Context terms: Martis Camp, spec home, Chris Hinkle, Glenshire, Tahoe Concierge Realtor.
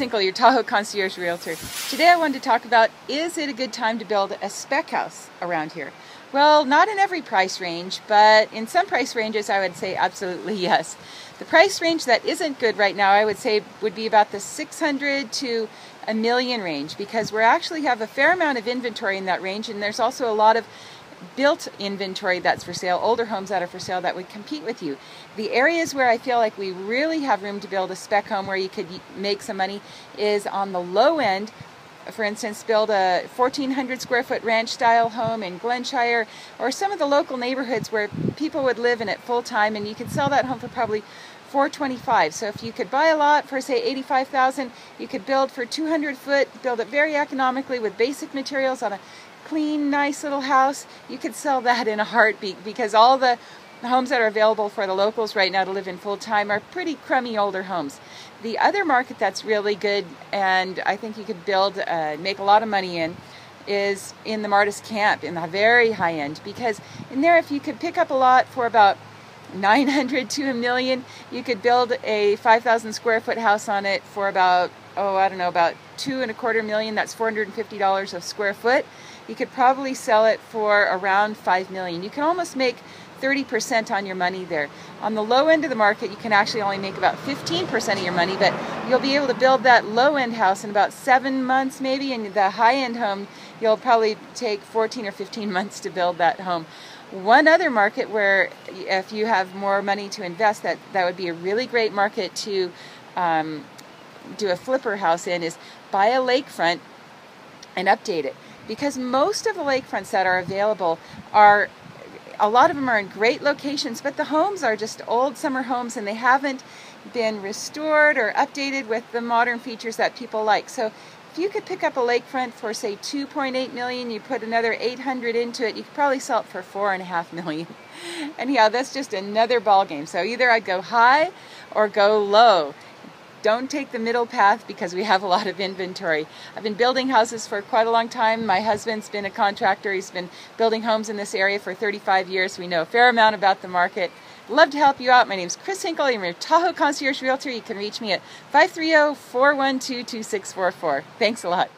Hinkle, your Tahoe Concierge Realtor. Today I wanted to talk about, is it a good time to build a spec house around here? Well, not in every price range, but in some price ranges I would say absolutely yes. The price range that isn't good right now I would say would be about the $600,000 to $1 million range, because we actually have a fair amount of inventory in that range, and there's also a lot of built inventory that's for sale, older homes that are for sale that would compete with you. The areas where I feel like we really have room to build a spec home where you could make some money is on the low end. For instance, build a 1,400 square foot ranch style home in Glenshire or some of the local neighborhoods where people would live in it full time, and you could sell that home for probably $425,000. So if you could buy a lot for say $85,000, you could build for 200 foot, build it very economically with basic materials on a clean, nice little house. You could sell that in a heartbeat, because all the homes that are available for the locals right now to live in full time are pretty crummy older homes. The other market that's really good, and I think you could build, make a lot of money in, is in the Martis Camp, in the very high end, because in there if you could pick up a lot for about $900,000 to $1 million, you could build a 5,000 square foot house on it for about, oh, I don't know, about $2.25 million. That's $450 a square foot. You could probably sell it for around $5 million. You can almost make 30% on your money there. On the low end of the market, you can actually only make about 15% of your money, but you'll be able to build that low end house in about 7 months maybe, and the high end home, you'll probably take 14 or 15 months to build that home. One other market where if you have more money to invest, that would be a really great market to do a flipper house in, is buy a lakefront and update it. Because most of the lakefronts that are available are, a lot of them are in great locations, but the homes are just old summer homes and they haven't been restored or updated with the modern features that people like. So if you could pick up a lakefront for say $2.8 million, you put another $800,000 into it, you could probably sell it for $4.5 million. Anyhow, that's just another ball game. So either I'd go high or go low. Don't take the middle path, because we have a lot of inventory. I've been building houses for quite a long time. My husband's been a contractor. He's been building homes in this area for 35 years. We know a fair amount about the market. Love to help you out. My name's Chris Hinkle. I'm your Tahoe Concierge Realtor. You can reach me at 530-412-2644. Thanks a lot.